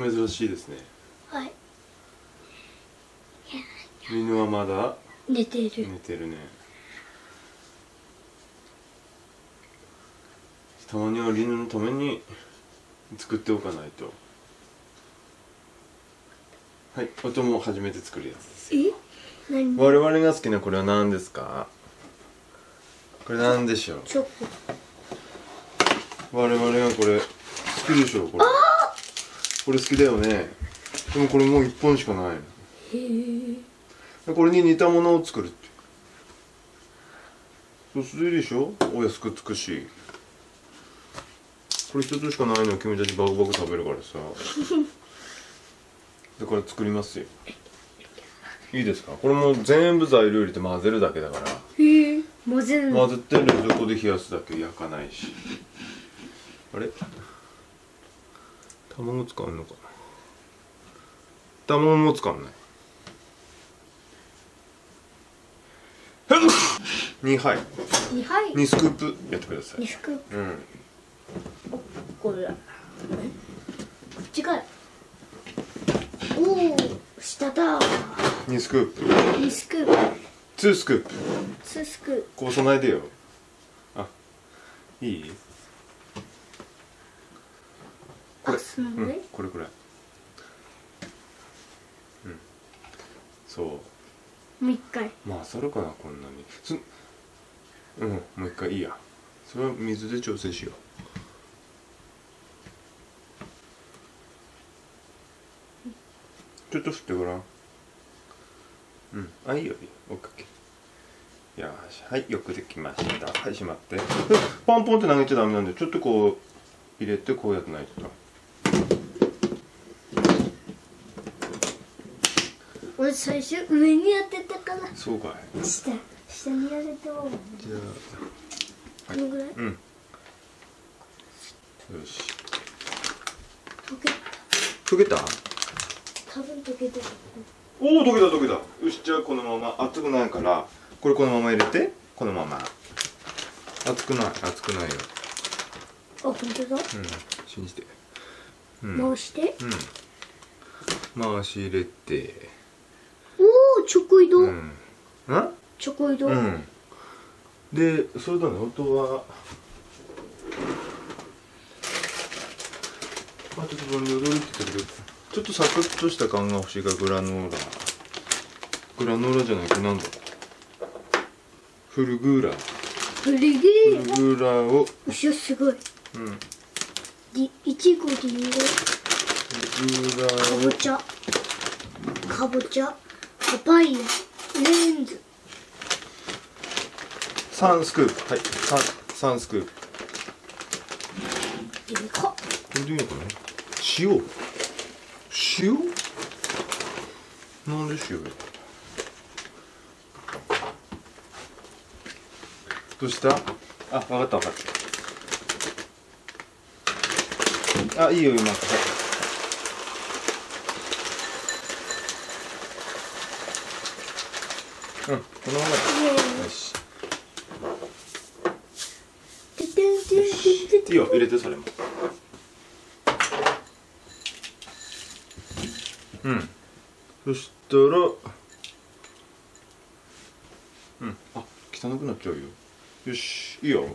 珍しいですね。はい。犬はまだ寝てる。寝てるね。たまには犬のために作っておかないと。はい、音も初めて作るやつです。何？我々が好きなこれは何ですか？これなんでしょう？チョコ。我々がこれ好きでしょう？これ。これ好きだよね。でもこれもう一本しかない。これに似たものを作るって。そうするでしょ？お安くつくし。これ一つしかないのを君たちバクバク食べるからさ。だから作りますよ。いいですか？これも全部材料入れて混ぜるだけだから。混ぜる。混ぜて冷蔵庫で冷やすだけ、焼かないし。あれ？卵使うのかな？卵も使わない。2杯。2杯。2スクープやってください。2スクープ。うん。これだ。こっちから。おお、下だ。2スクープ。2スクープ。2スクープ。2スクープ。こうそないでよ。あ、いい？これ、うん、これくらい。うん。そう。もう一回。勝るかな、こんなに。うん、もう一回いいや。それは水で調整しよう。ちょっと振ってごらん。うん、あ、いいよ、いいよ、オッケー。よし、はい、よくできました。はい、しまって。ポンポンって投げちゃダメなんで、ちょっとこう入れて、こうやってないと。俺最初上にやってたから。そうかい。下にやると。じゃあ。このぐらい。うん。よし。溶けた。多分溶けた。おお、溶けた。よし、じゃあこのまま、熱くないからこれこのまま入れて、このまま。熱くないよ。あ、本当だ。うん、信じて。うん、回して。うん。回し入れて。おお、チョコ移動。うん。チョコ移動。うん。で、それだね、音は。あ、ちょっと戻りってたけど。ちょっとサクッとした感が欲しいからグラノーラじゃないか、なんだフルグーラを。後ろすごい。いちごで入れる。フルグーラーを。かぼちゃ、パパイヤ、レンズ。3スクープ。はい、3スクープ。これでいいのかな。塩？なんで塩？どうした？あ、わかった。あ、いいよ、今。うん、このまま。よし。いいよ、入れて、それも。うん、そしたら、あ、汚くなっちゃうよ。よし、いいよ。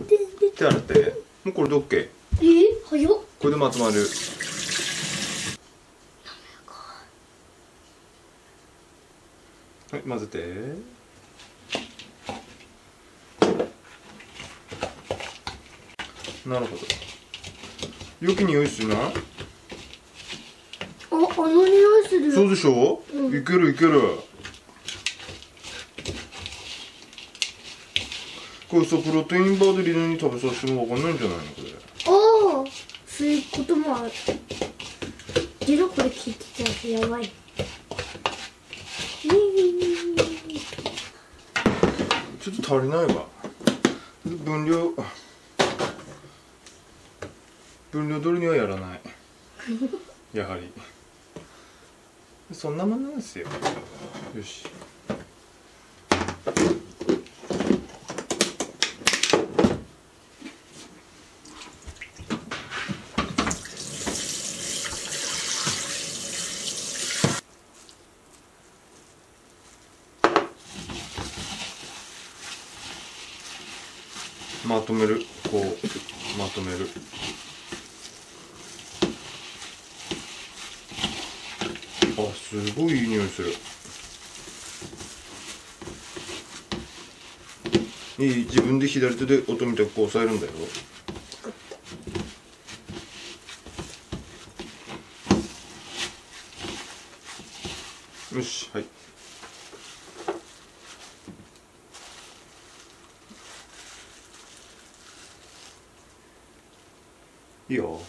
手洗って。もうこれで OK。早っ。これでまとまる。はい、混ぜて。なるほど。よく匂いするな。あの匂いする。そうでしょう。いける。これさ、プロテインバーでリナに食べさせてもわかんないんじゃないの、これ。ああ、そういうこともある。ジロ、これ聞いてたやつやばい。ちょっと足りないわ。分量通りにはやらない。やはり。そんなもんなんですよ。よし。まとめる、こうまとめる。あ、すごいいい匂いする。いい、自分で左手で音みたくこう押さえるんだよ。よし、はい。いいよ。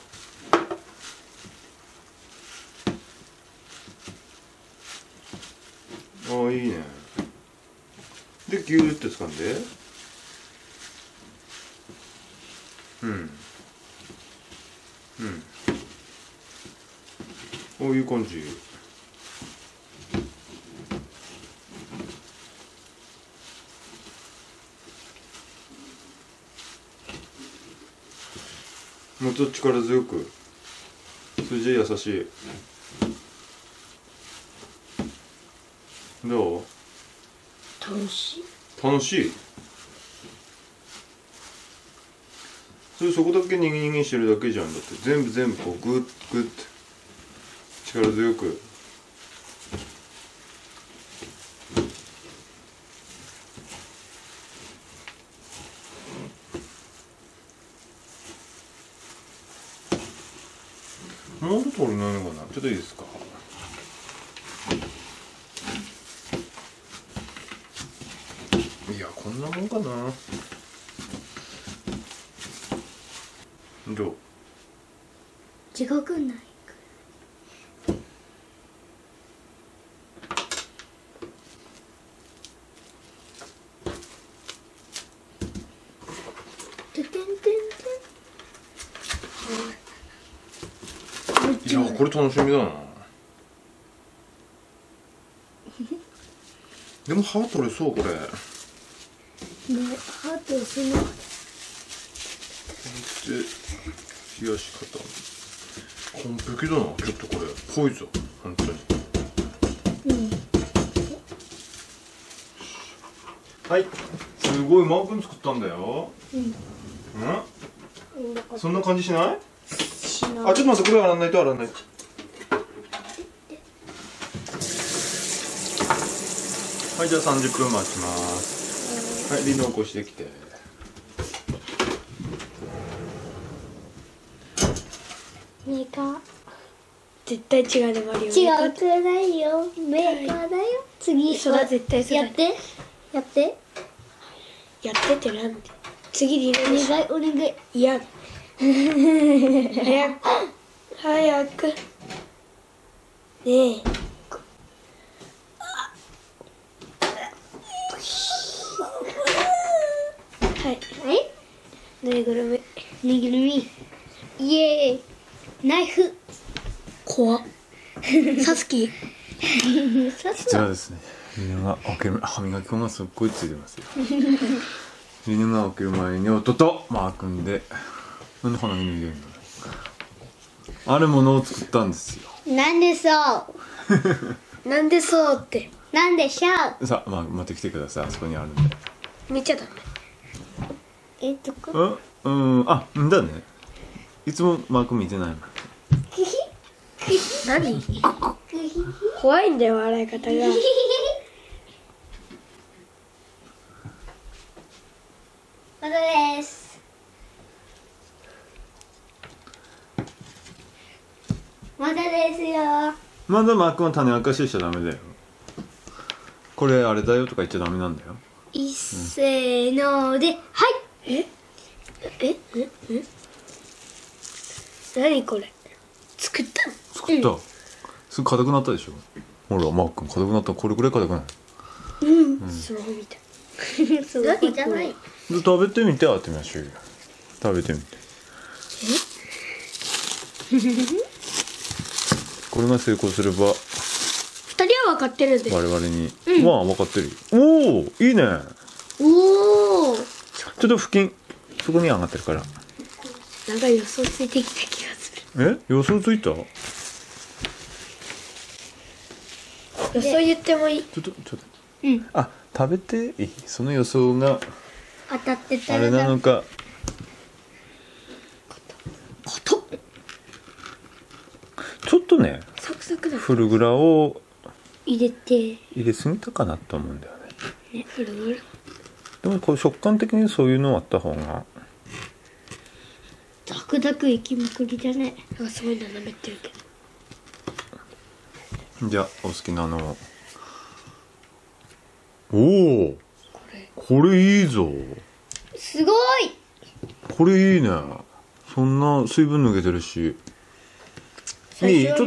ああ、いいね。で、ぎゅーって掴んで。うん。うん。こういう感じ。もうちょっと力強く。それじゃ優しい。どう？楽しい。楽しい。それそこだけにぎにぎしてるだけじゃん。だって全部こうグッグッって力強く。もうちょっと足りないのかな。ちょっといいですか。いや、こんなもんかな。どう？地獄ない。いや、これ楽しみだな。でも歯取れそう、これ。ね、歯取れそう。で、冷やし方。完璧だな、ちょっとこれ、濃いぞ、本当に。うん、はい、すごい満分作ったんだよ。うん。うん。そんな感じしない？あ、ちょっと待って、これ洗わないと洗わない。はい、じゃあ30分待ちます。はい、リノ起こしてきて。メーカー。絶対違うで、マリオ。違う、釣れないよ。メーカーだよ。次、そら絶対釣れない。やってなんで。次、リノに。お願い。いや。早くねえ、はい、ぬいぐるみイエーイ、ナイフ、怖っ、サスキこちらですね、リネが開ける、歯磨き粉がすっごいついてますよ。リネが開ける前に音とマー君で、なんで花火に出るんだろう。あるものを作ったんですよ。なんでそうなんでそうって、なんでしょう。さあ、まあ、持ってきてください。あそこにあるんで。見ちゃダメ。どこ？あ、だね。いつもマーク見てないもん。何？怖いんだよ、笑い方が。まだです。まだですよ。まだマー君は種明かししちゃダメだよ。これあれだよとか言っちゃダメなんだよ。いっせーので、はい。え何これ作った。すぐ硬くなったでしょ。ほら、マー君硬くなった。これくらい硬くない。スマホみたい。スマホじゃない。食べてみて、当てましょうよ。食べてみて。えこれが成功すれば、二人は分かってるんで、我々に、まあ分かってる。おお、いいね。おお。ちょっと付近、そこに上がってるから。なんか予想ついてきた気がする。え、予想ついた？予想言ってもいい？ちょっと。あ、食べていい？その予想が当たってたらあれなのか。ちょっとね、サクサクだ。フルグラを入れすぎたかなと思うんだよね。フルグラ。でもこれ食感的にそういうのあった方が。ザクザクいきまくりだね。なんかすごい斜めってるけど。じゃあお好きなのを。おお。これいいぞ。すごい。これいいね。そんな水分抜けてるし。いい、ちょっと。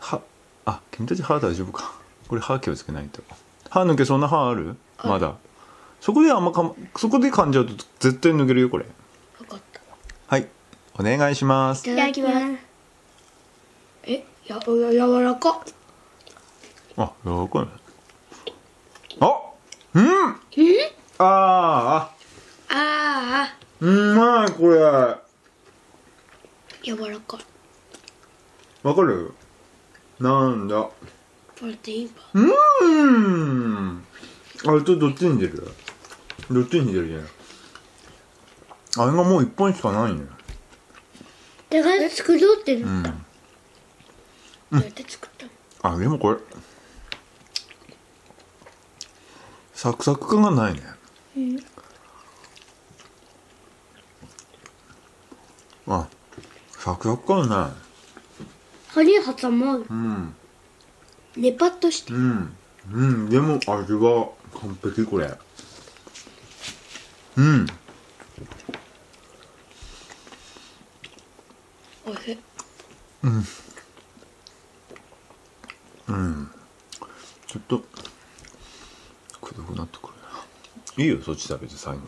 歯、あ、君たち歯大丈夫か。これ歯気をつけないと。歯抜けそうな歯ある？まだ。そこで噛んじゃうと絶対抜けるよこれ。分かった。はい、お願いします。いただきます。柔らか。あ、柔らかいね。あ、うん。うまいこれ。柔らかい。わかる？なんだ。これでいいか。あれとどっちに出る？どっちに出るじゃない。あれがもう1本しかないね。だから作ろうってなった。どうやって作ったの？あ、でもこれサクサク感がないね。あ、サクサク感ない。歯に挟まる。ネパッとしてる。でも味は完璧これ。おいしい。ちょっとくどくなってくる。いいよ、そっち食べて最後。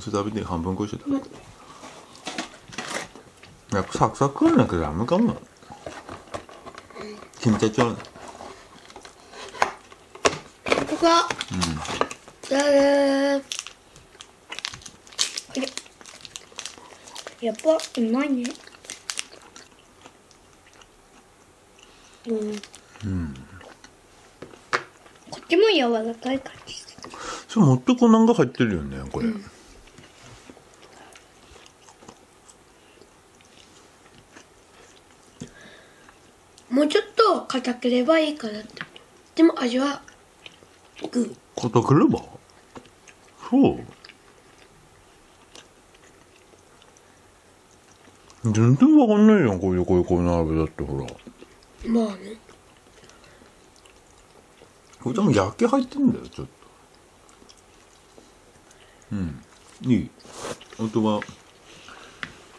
それ食べて半分こして食べて。やっぱサクサクなんだけどダメかも。君たちは。ここ。やっぱうまいね。こっちも柔らかい感じ。それもっと粉が入ってるよねこれ。もうちょっと硬ければいいかなって。でも味はグー。硬ければ？そう。全然わかんないじゃん、こういう鍋だってほら。まあね。これでも焼き入ってるんだよ、ちょっと。いい。あとは、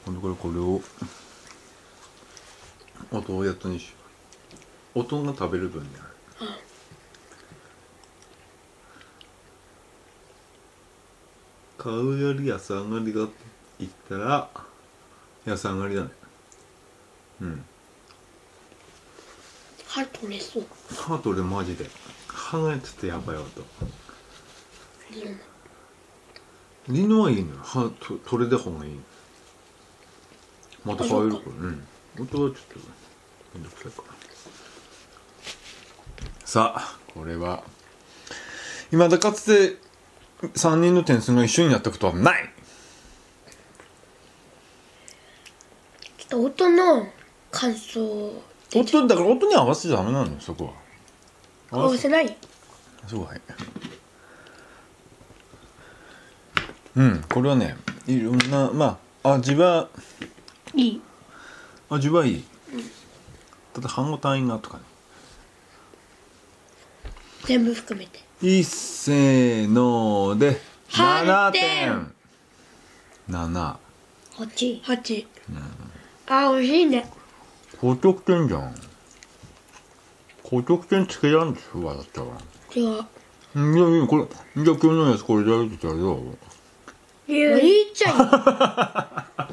今度からこれを、音をやったにしよう。音が食べる分ね。買うより安上がりだって言ったら、安上がりだね。歯取れそう。歯取れマジで。歯がちょっとやばいわと。リノはいいのよ。歯取れた方がいい。また入るから。本当はちょっとめんどくさいから。さあ、これは今だかつて3人の点数が一緒になったことはない。ちょっと音の感想。音だから、音に合わせちゃダメなのよ、そこは。合わせない。そう、はい。これはね、いろんな、まあ味はいい。ただ半単位がとかね、全部含めていっせーので7点。78。あ、美味しいね。高得点じゃん。高得点つけらんでしょ、笑ったら。違う。いやいや、これ、じゃあ今日のやつこれやるって言ったらどう？いや、いいじゃん。じゃあ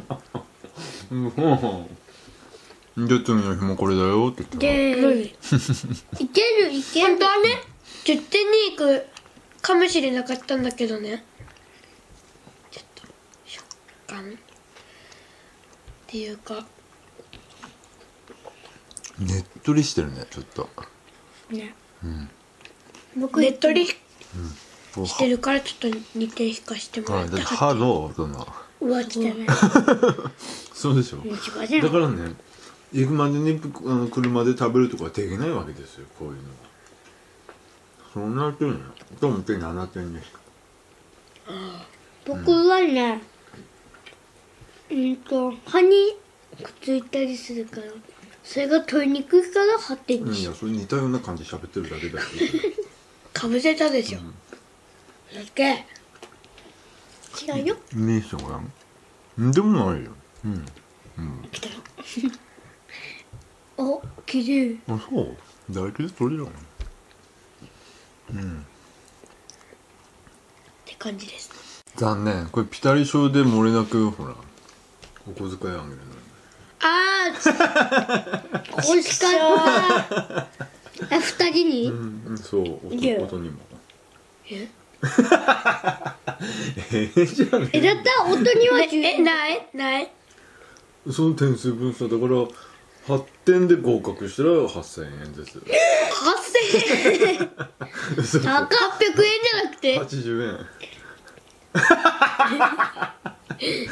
次の日もこれだよって言ったら。いける。本当はね、10点に行くかもしれなかったんだけどね。ちょっと、食感っていうか。ねっとりしてるね、ちょっと。ね。僕ネットでしてるからちょっと2点引かしてもらってハローだな。浮気じゃないそうでしょ。だからね、行くまでに車で食べるとかできないわけですよ、こういうのは。そんな点やと思って7点です。僕はね、歯にくっついたりするから、それが取りにくいから8点にし。いや、それ似たような感じで喋ってるだけだよかぶせたでしょ、だけ違うよ。姉さんはでもないよ。うんうん。来たお、きれい。あ、そう。大体それだよ。うん。って感じです。残念。これピタリ賞で漏れなくほらお小遣いあげるの。ああ。おいしかった。え、二人に？うん、そう。弟にも。え？じゃねえだったら音にはないその点数分差だから8点で合格したら8000円です。8000円800円じゃなくて80円